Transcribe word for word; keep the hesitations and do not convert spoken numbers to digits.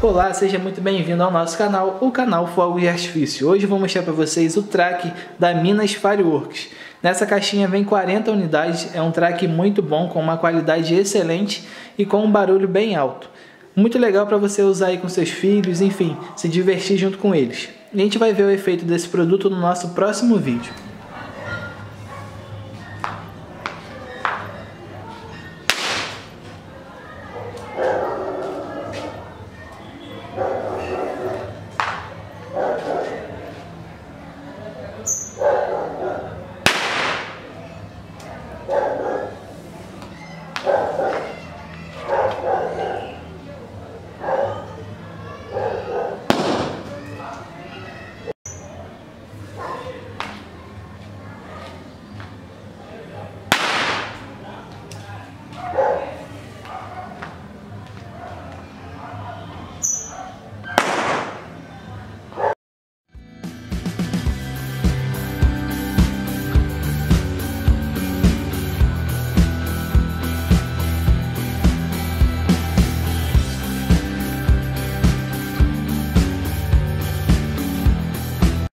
Olá, seja muito bem-vindo ao nosso canal, o canal Fogo e Artifício. Hoje eu vou mostrar para vocês o track da Minas Fireworks. Nessa caixinha vem quarenta unidades, é um track muito bom, com uma qualidade excelente e com um barulho bem alto. Muito legal para você usar aí com seus filhos, enfim, se divertir junto com eles. E a gente vai ver o efeito desse produto no nosso próximo vídeo.